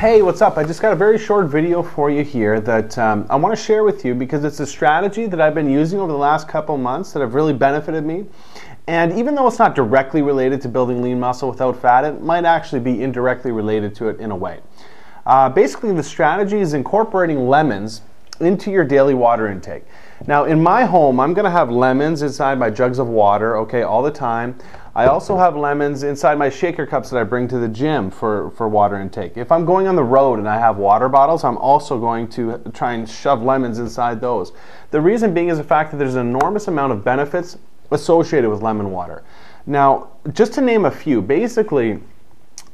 Hey, what's up? I just got a very short video for you here that I want to share with you because it's a strategy that I've been using over the last couple months that have really benefited me. And even though it's not directly related to building lean muscle without fat, it might actually be indirectly related to it in a way. Basically, the strategy is incorporating lemons into your daily water intake. Now, in my home, I'm going to have lemons inside my jugs of water, okay, all the time. I also have lemons inside my shaker cups that I bring to the gym for water intake. If I'm going on the road and I have water bottles, I'm also going to try and shove lemons inside those. The reason being is the fact that there's an enormous amount of benefits associated with lemon water. Now, just to name a few, basically,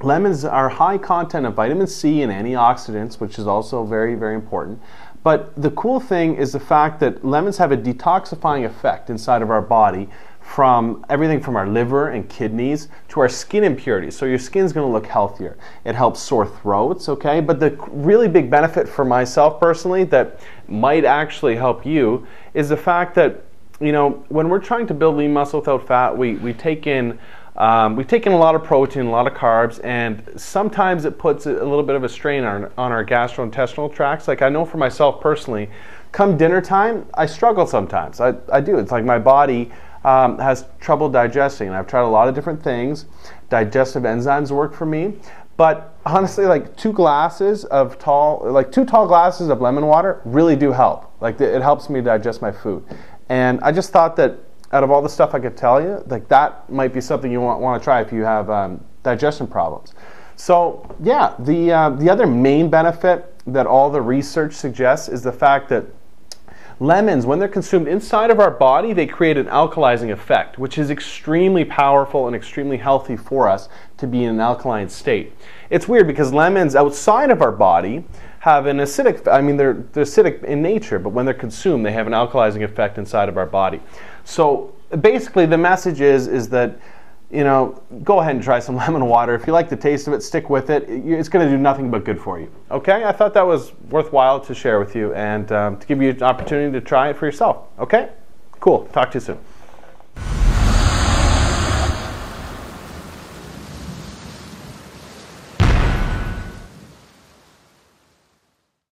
lemons are high content of vitamin C and antioxidants, which is also very, very important. But the cool thing is the fact that lemons have a detoxifying effect inside of our body, from everything from our liver and kidneys to our skin impurities. So your skin's going to look healthier. It helps sore throats, okay? But the really big benefit for myself personally that might actually help you is the fact that, you know, when we're trying to build lean muscle without fat, we take in a lot of protein, a lot of carbs, and sometimes it puts a little bit of a strain on our gastrointestinal tracts. Like I know for myself personally, come dinner time, I struggle sometimes. I do. It's like my body has trouble digesting. And I've tried a lot of different things. Digestive enzymes work for me. But honestly, like two tall glasses of lemon water really do help. Like it helps me digest my food. And I just thought that out of all the stuff I could tell you, like that might be something you want to try if you have digestion problems. So yeah, the other main benefit that all the research suggests is the fact that lemons, when they're consumed inside of our body, they create an alkalizing effect, which is extremely powerful and extremely healthy for us to be in an alkaline state. It's weird because lemons outside of our body have an acidic, I mean they're acidic in nature, but when they're consumed they have an alkalizing effect inside of our body. So basically the message is that, you know, go ahead and try some lemon water. If you like the taste of it, stick with it. It's going to do nothing but good for you. Okay? I thought that was worthwhile to share with you and to give you an opportunity to try it for yourself. Okay? Cool. Talk to you soon.